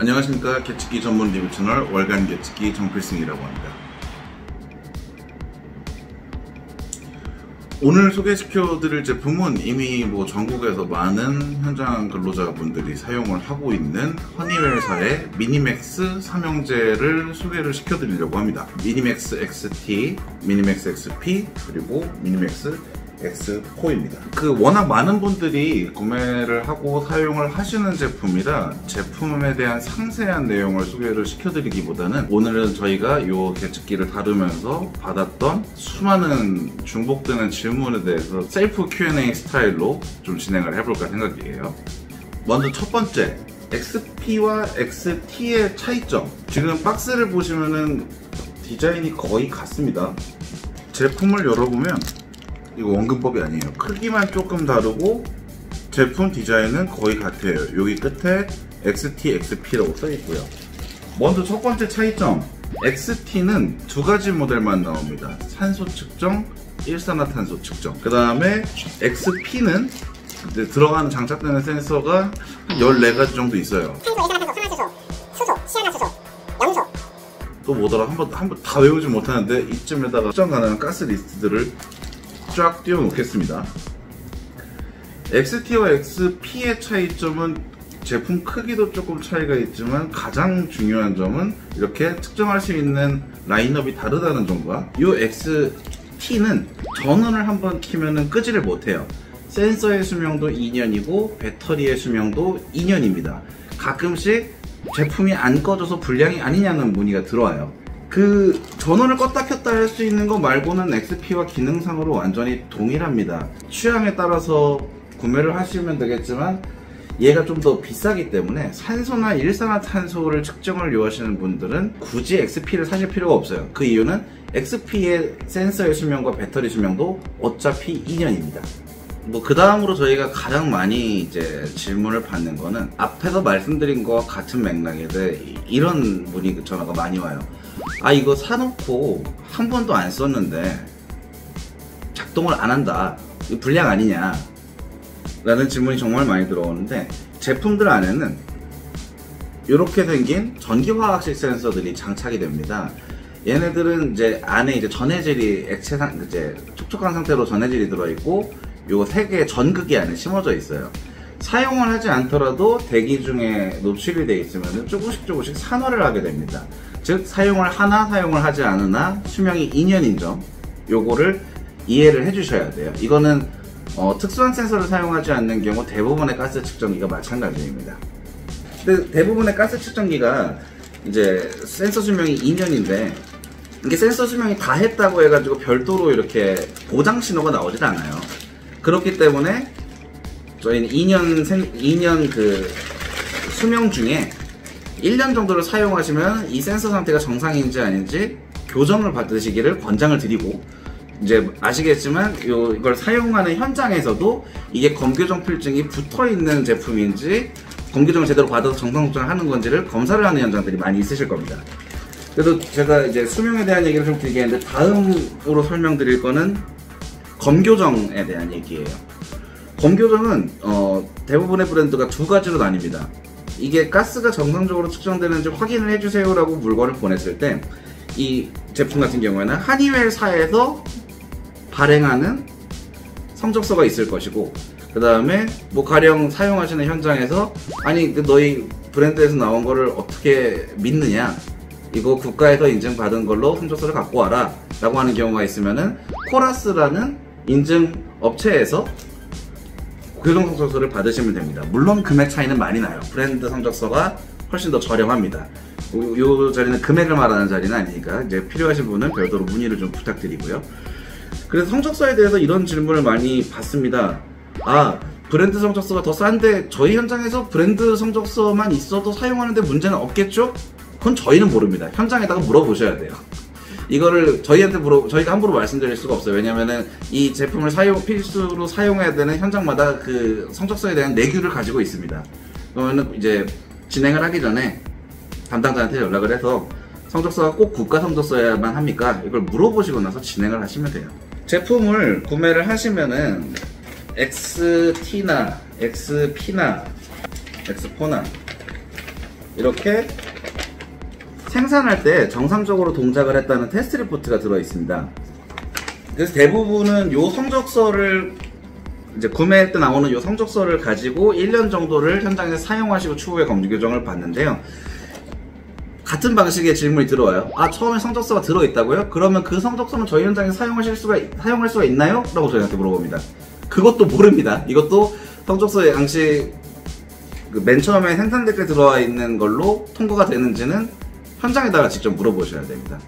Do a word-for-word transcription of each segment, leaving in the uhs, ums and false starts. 안녕하십니까. 개측기 전문 리뷰 채널 월간 개측기 정필승이라고 합니다. 오늘 소개시켜드릴 제품은 이미 뭐 전국에서 많은 현장 근로자분들이 사용을 하고 있는 허니웰사의 미니맥스 삼형제를 소개를 시켜드리려고 합니다. 미니맥스 엑스티, 미니맥스 엑스피, 그리고 미니맥스 엑스포입니다. 그 워낙 많은 분들이 구매를 하고 사용을 하시는 제품이라 제품에 대한 상세한 내용을 소개를 시켜드리기보다는 오늘은 저희가 이 개측기를 다루면서 받았던 수많은 중복되는 질문에 대해서 셀프 큐 앤 에이 스타일로 좀 진행을 해볼까 생각이에요. 먼저 첫 번째, 엑스피와 엑스티의 차이점. 지금 박스를 보시면은 디자인이 거의 같습니다. 제품을 열어보면 이거 원근법이 아니에요. 크기만 조금 다르고 제품 디자인은 거의 같아요. 여기 끝에 엑스티, 엑스피라고 써있고요. 먼저 첫 번째 차이점, 엑스티는 두 가지 모델만 나옵니다. 산소 측정, 일산화탄소 측정. 그 다음에 엑스피는 이제 들어가는 장착되는 센서가 열네 가지 정도 있어요. 산소, 일산화탄소, 산화수소, 수소, 시안화수소, 염소. 또 뭐더라, 한번 한번 다 외우지 못하는데 이쯤에다가 측정 가능한 가스 리스트들을 쫙 띄워 놓겠습니다. 엑스티와 엑스피의 차이점은 제품 크기도 조금 차이가 있지만 가장 중요한 점은 이렇게 측정할 수 있는 라인업이 다르다는 점과, 이 엑스티는 전원을 한번 키면은 끄지를 못해요. 센서의 수명도 이 년이고 배터리의 수명도 이 년입니다 가끔씩 제품이 안 꺼져서 불량이 아니냐는 문의가 들어와요. 그 전원을 껐다 켰다 할 수 있는 거 말고는 엑스피와 기능상으로 완전히 동일합니다. 취향에 따라서 구매를 하시면 되겠지만 얘가 좀 더 비싸기 때문에 산소나 일산화탄소를 측정을 요하시는 분들은 굳이 엑스피를 사실 필요가 없어요. 그 이유는 엑스피의 센서의 수명과 배터리 수명도 어차피 이 년입니다 뭐 그 다음으로 저희가 가장 많이 이제 질문을 받는 거는, 앞에서 말씀드린 거와 같은 맥락인데 이런 문의 전화가 많이 와요. 아, 이거 사놓고 한 번도 안 썼는데 작동을 안 한다, 이거 불량 아니냐 라는 질문이 정말 많이 들어오는데, 제품들 안에는 이렇게 생긴 전기화학식 센서들이 장착이 됩니다. 얘네들은 이제 안에 이제 전해질이 액체상 이제 촉촉한 상태로 전해질이 들어있고 요 세 개의 전극이 안에 심어져 있어요. 사용을 하지 않더라도 대기 중에 노출이 되어 있으면 조금씩 조금씩 산화를 하게 됩니다. 즉 사용을 하나 사용을 하지 않으나 수명이 이 년인 점, 요거를 이해를 해주셔야 돼요. 이거는 어, 특수한 센서를 사용하지 않는 경우 대부분의 가스 측정기가 마찬가지입니다. 근데 대부분의 가스 측정기가 이제 센서 수명이 이 년인데 이게 센서 수명이 다 했다고 해가지고 별도로 이렇게 보장 신호가 나오질 않아요. 그렇기 때문에 저희는 이 년, 이 년 그 수명 중에 일 년 정도를 사용하시면 이 센서 상태가 정상인지 아닌지 교정을 받으시기를 권장을 드리고, 이제 아시겠지만 이걸 사용하는 현장에서도 이게 검교정 필증이 붙어있는 제품인지 검교정을 제대로 받아서 정상 측정을 하는 건지를 검사를 하는 현장들이 많이 있으실 겁니다. 그래서 제가 이제 수명에 대한 얘기를 좀 길게 했는데, 다음으로 설명드릴 거는 검교정에 대한 얘기예요. 검교정은 어, 대부분의 브랜드가 두 가지로 나뉩니다. 이게 가스가 정상적으로 측정되는지 확인을 해주세요 라고 물건을 보냈을 때, 이 제품 같은 경우에는 허니웰사에서 발행하는 성적서가 있을 것이고, 그 다음에 뭐 가령 사용하시는 현장에서 아니 너희 브랜드에서 나온 거를 어떻게 믿느냐, 이거 국가에서 인증받은 걸로 성적서를 갖고 와라 라고 하는 경우가 있으면은 코라스라는 인증 업체에서 교정 성적서를 받으시면 됩니다. 물론 금액 차이는 많이 나요. 브랜드 성적서가 훨씬 더 저렴합니다. 이 자리는 금액을 말하는 자리는 아니니까 이제 필요하신 분은 별도로 문의를 좀 부탁드리고요. 그래서 성적서에 대해서 이런 질문을 많이 받습니다. 아, 브랜드 성적서가 더 싼데 저희 현장에서 브랜드 성적서만 있어도 사용하는데 문제는 없겠죠? 그건 저희는 모릅니다. 현장에다가 물어보셔야 돼요. 이거를 저희한테 물어, 저희가 함부로 말씀드릴 수가 없어요. 왜냐면은 이 제품을 사용, 필수로 사용해야 되는 현장마다 그 성적서에 대한 내규를 가지고 있습니다. 그러면은 이제 진행을 하기 전에 담당자한테 연락을 해서 성적서가 꼭 국가 성적서야만 합니까? 이걸 물어보시고 나서 진행을 하시면 돼요. 제품을 구매를 하시면은 엑스티나 엑스피나 엑스포나 이렇게 생산할 때 정상적으로 동작을 했다는 테스트 리포트가 들어있습니다. 그래서 대부분은 이 성적서를 이제 구매할 때 나오는 이 성적서를 가지고 일 년 정도를 현장에서 사용하시고 추후에 검증 교정을 받는데요. 같은 방식의 질문이 들어와요. 아, 처음에 성적서가 들어있다고요? 그러면 그 성적서는 저희 현장에서 사용하실 수가, 사용할 수가 있나요? 라고 저희한테 물어봅니다. 그것도 모릅니다. 이것도 성적서의 양식, 그 맨 처음에 생산 댓글 들어와 있는 걸로 통과가 되는지는 현장에다가 직접 물어보셔야 됩니다.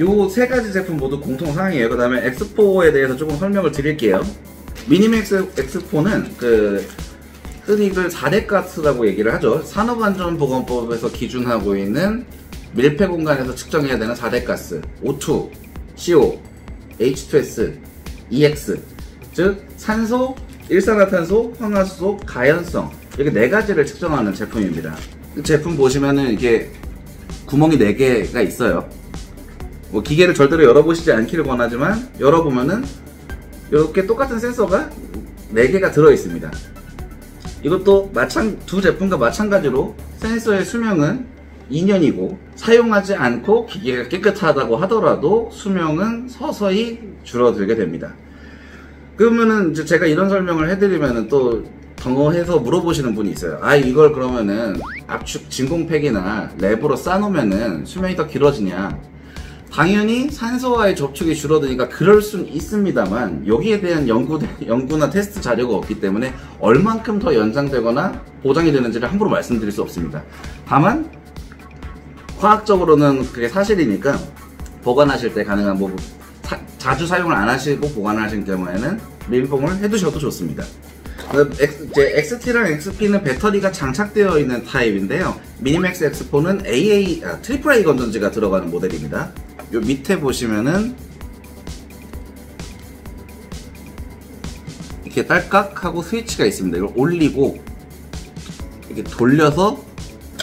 요 세 가지 제품 모두 공통사항이에요. 그 다음에 엑스포에 대해서 조금 설명을 드릴게요. 미니맥스 엑스포는 그 흔히들 사 대 가스라고 얘기를 하죠. 산업안전보건법에서 기준하고 있는 밀폐 공간에서 측정해야 되는 사 대 가스, 오 투, 씨 오, 에이치 투 에스, 이 엑스, 즉 산소, 일산화탄소, 황화수소, 가연성, 이렇게 네 가지를 측정하는 제품입니다. 제품 보시면은 이게 구멍이 네 개가 있어요. 뭐 기계를 절대로 열어보시지 않기를 권하지만 열어보면은 이렇게 똑같은 센서가 네 개가 들어있습니다. 이것도 마찬, 두 제품과 마찬가지로 센서의 수명은 이 년이고 사용하지 않고 기계가 깨끗하다고 하더라도 수명은 서서히 줄어들게 됩니다. 그러면은 이제 제가 이런 설명을 해드리면은 또 경험해서 물어보시는 분이 있어요. 아, 이걸 그러면은 압축 진공팩이나 랩으로 싸놓으면은 수명이 더 길어지냐? 당연히 산소와의 접촉이 줄어드니까 그럴 순 있습니다만 여기에 대한 연구, 연구나 테스트 자료가 없기 때문에 얼만큼 더 연장되거나 보장이 되는지를 함부로 말씀드릴 수 없습니다. 다만 과학적으로는 그게 사실이니까 보관하실 때 가능한 뭐 사, 자주 사용을 안 하시고 보관하신 경우에는 밀봉을 해두셔도 좋습니다. 엑스티랑 엑스피는 배터리가 장착되어 있는 타입인데요. 미니맥스 엑스포는 에이 에이, 아, 트리플 A 건전지가 들어가는 모델입니다. 요 밑에 보시면은 이렇게 딸깍하고 스위치가 있습니다. 이걸 올리고 이렇게 돌려서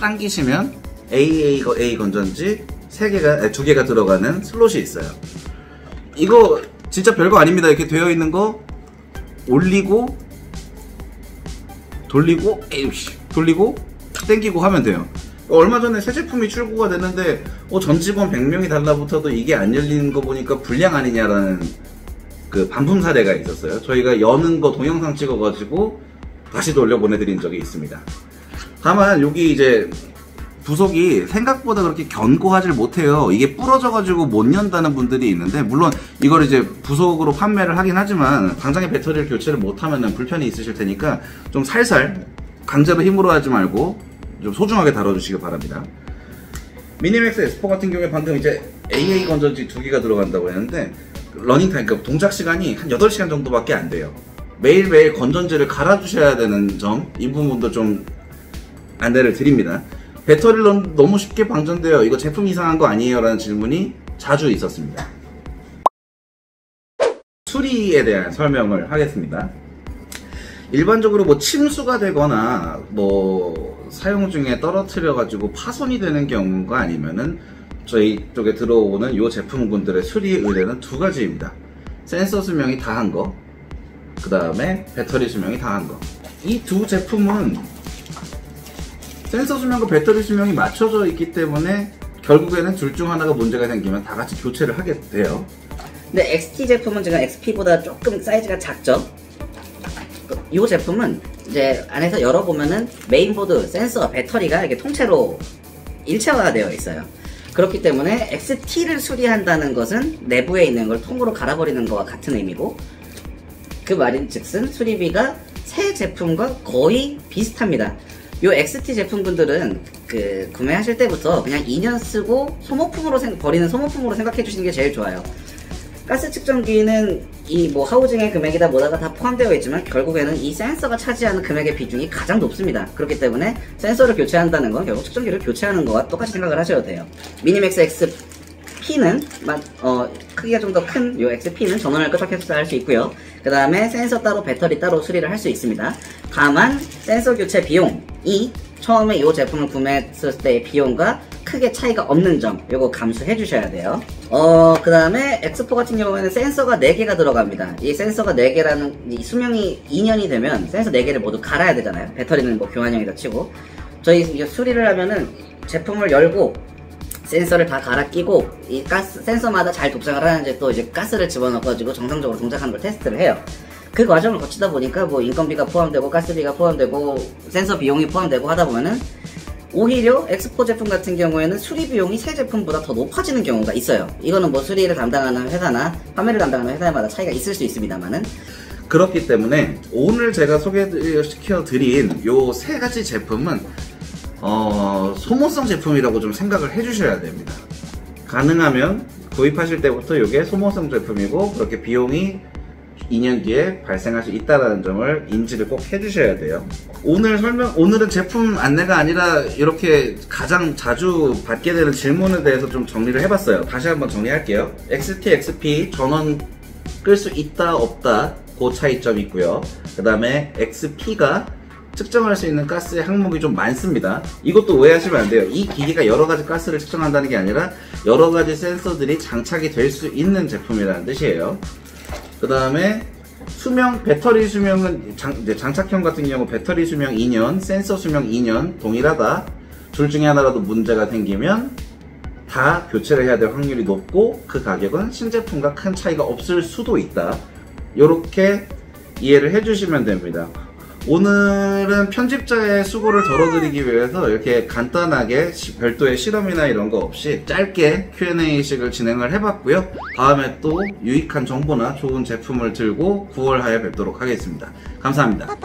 당기시면 에이 에이, A 건전지 세 개가, 두 개가 들어가는 슬롯이 있어요. 이거 진짜 별거 아닙니다. 이렇게 되어 있는 거 올리고 돌리고 에이씨 돌리고 땡기고 하면 돼요. 얼마 전에 새 제품이 출고가 됐는데 어, 전 직원 백 명이 달라붙어도 이게 안 열리는 거 보니까 불량 아니냐라는 그 반품 사례가 있었어요. 저희가 여는 거 동영상 찍어가지고 다시 돌려 보내드린 적이 있습니다. 다만 여기 이제 부속이 생각보다 그렇게 견고하질 못해요. 이게 부러져가지고 못 연다는 분들이 있는데, 물론 이걸 이제 부속으로 판매를 하긴 하지만 당장에 배터리를 교체를 못하면 불편이 있으실 테니까 좀 살살 강제로 힘으로 하지 말고 좀 소중하게 다뤄주시기 바랍니다. 미니맥스 엑스포 같은 경우에 방금 이제 에이 에이 건전지 두 개가 들어간다고 했는데 러닝타임, 그러니까 동작 시간이 한 여덟 시간 정도밖에 안 돼요. 매일매일 건전지를 갈아주셔야 되는 점, 이 부분도 좀 안내를 드립니다. 배터리는 너무 쉽게 방전돼요. 이거 제품 이상한 거 아니에요? 라는 질문이 자주 있었습니다. 수리에 대한 설명을 하겠습니다. 일반적으로 뭐 침수가 되거나 뭐 사용 중에 떨어뜨려 가지고 파손이 되는 경우가 아니면은 저희 쪽에 들어오는 요 제품군들의 수리 의뢰는 두 가지입니다. 센서 수명이 다한 거, 그 다음에 배터리 수명이 다한 거. 이 두 제품은 센서 수명과 배터리 수명이 맞춰져 있기 때문에 결국에는 둘 중 하나가 문제가 생기면 다 같이 교체를 하게 돼요. 근데 엑스티 제품은 지금 엑스피보다 조금 사이즈가 작죠? 이 제품은 이제 안에서 열어보면은 메인보드, 센서, 배터리가 이렇게 통째로 일체화가 되어 있어요. 그렇기 때문에 엑스티를 수리한다는 것은 내부에 있는 걸 통으로 갈아버리는 것과 같은 의미고, 그 말인즉슨 수리비가 새 제품과 거의 비슷합니다. 요 엑스티 제품분들은 그 구매하실 때부터 그냥 이 년 쓰고 소모품으로 생, 버리는 소모품으로 생각해 주시는 게 제일 좋아요. 가스 측정기는 이 뭐 하우징의 금액이다 뭐다가 다 포함되어 있지만 결국에는 이 센서가 차지하는 금액의 비중이 가장 높습니다. 그렇기 때문에 센서를 교체한다는 건 결국 측정기를 교체하는 것과 똑같이 생각을 하셔야 돼요. 미니맥스 엑스피는 어, 크기가 좀 더 큰 요 엑스피는 전원을 끄적해서 할 수 있고요. 그 다음에 센서 따로 배터리 따로 수리를 할 수 있습니다. 다만 센서 교체 비용이 처음에 이 제품을 구매했을 때의 비용과 크게 차이가 없는 점, 요거 감수해 주셔야 돼요. 어, 그 다음에 엑스포 같은 경우에는 센서가 네 개가 들어갑니다. 이 센서가 네 개라는 이 수명이 이 년이 되면 센서 네 개를 모두 갈아야 되잖아요. 배터리는 뭐 교환형이다 치고 저희 이제 수리를 하면은 제품을 열고 센서를 다 갈아 끼고 이 가스 센서마다 잘 도착을 하는지 또 이제 가스를 집어넣어가지고 정상적으로 동작하는 걸 테스트를 해요. 그 과정을 거치다 보니까 뭐 인건비가 포함되고 가스비가 포함되고 센서 비용이 포함되고 하다 보면은 오히려 엑스포 제품 같은 경우에는 수리 비용이 새 제품보다 더 높아지는 경우가 있어요. 이거는 뭐 수리를 담당하는 회사나 판매를 담당하는 회사마다 차이가 있을 수 있습니다만은, 그렇기 때문에 오늘 제가 소개시켜 드린 요 세 가지 제품은 어, 소모성 제품이라고 좀 생각을 해주셔야 됩니다. 가능하면 구입하실 때부터 이게 소모성 제품이고 그렇게 비용이 이 년 뒤에 발생할 수 있다는 점을 인지를 꼭 해주셔야 돼요. 오늘 설명, 오늘은 제품 안내가 아니라 이렇게 가장 자주 받게 되는 질문에 대해서 좀 정리를 해봤어요. 다시 한번 정리할게요. 엑스티, 엑스피 전원 끌 수 있다 없다, 그 차이점이 있고요. 그 다음에 엑스피가 측정할 수 있는 가스의 항목이 좀 많습니다. 이것도 오해하시면 안 돼요. 이 기기가 여러 가지 가스를 측정한다는 게 아니라 여러 가지 센서들이 장착이 될 수 있는 제품이라는 뜻이에요. 그 다음에 수명, 배터리 수명은 장, 이제 장착형 같은 경우 배터리 수명 이 년, 센서 수명 이 년 동일하다. 둘 중에 하나라도 문제가 생기면 다 교체를 해야 될 확률이 높고 그 가격은 신제품과 큰 차이가 없을 수도 있다. 요렇게 이해를 해주시면 됩니다. 오늘은 편집자의 수고를 덜어드리기 위해서 이렇게 간단하게 별도의 실험이나 이런 거 없이 짧게 큐 앤 에이식을 진행을 해봤고요. 다음에 또 유익한 정보나 좋은 제품을 들고 구월 하에 뵙도록 하겠습니다. 감사합니다.